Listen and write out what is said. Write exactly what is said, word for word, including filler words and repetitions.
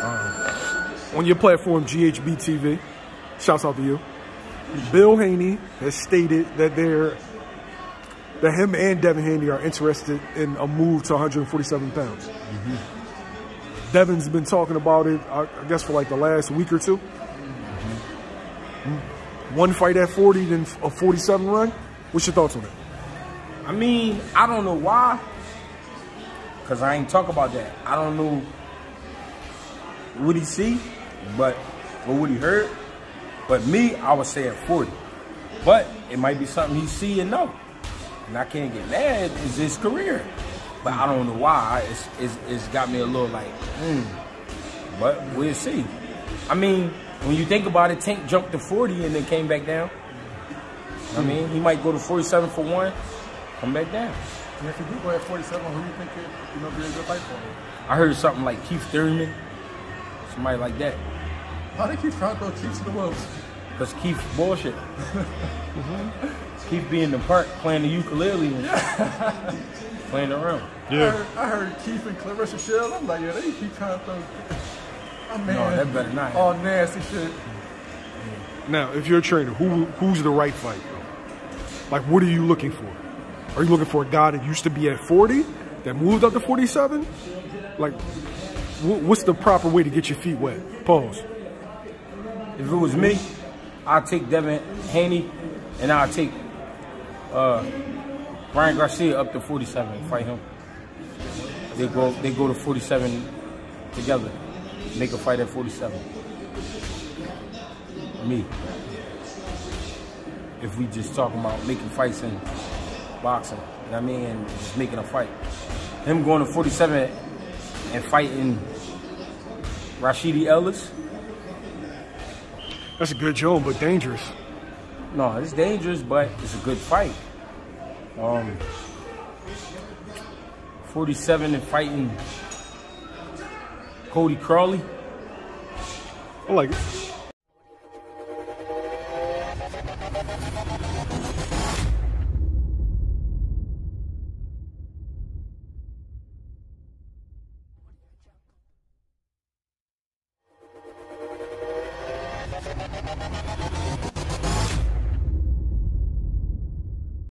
Um, on your platform, G H B T V, shouts out to you. Bill Haney has stated that they're, that him and Devin Haney are interested in a move to one forty-seven pounds. Mm-hmm. Devin's been talking about it, I guess, for like the last week or two. Mm-hmm. One fight at forty, then a forty-seven run. What's your thoughts on it? I mean, I don't know why, because I ain't talk about that. I don't know what he see, but or what he heard. But me, I would say at forty. But it might be something he see and know. And I can't get mad, it's his career. But I don't know why, it's, it's, it's got me a little like, hmm. But we'll see. I mean, when you think about it, Tank jumped to forty and then came back down. I mean, he might go to forty-seven for one, come back down. And if he do go at forty-seven, who do you think could, you know, be a good fight for him? I heard something like Keith Thurman, somebody like that. Why did Keith try to throw Keith to the wolves? Because Keith bullshit. Mm-hmm. Keep being in the park playing the ukulele and yeah. Playing around. Yeah. I heard, I heard Keith and Clarissa Shell. I'm like, yeah, they keep trying to throw. Oh, man. No, that better not. All nasty shit. Now, if you're a trainer, who who's the right fight? Like, what are you looking for? Are you looking for a guy that used to be at forty that moved up to forty-seven? Like, what's the proper way to get your feet wet? Pause. If it was me, I'd take Devin Haney and I'd take Uh, Brian Garcia up to forty-seven, fight him. They go, they go to forty-seven together. Make a fight at forty-seven. Me. If we just talking about making fights in boxing, you know what I mean, and just making a fight. Him going to forty-seven and fighting Rashidi Ellis. That's a good job, but dangerous. No, it's dangerous, but it's a good fight. Um, forty-seven and fighting Cody Crawley. I like it.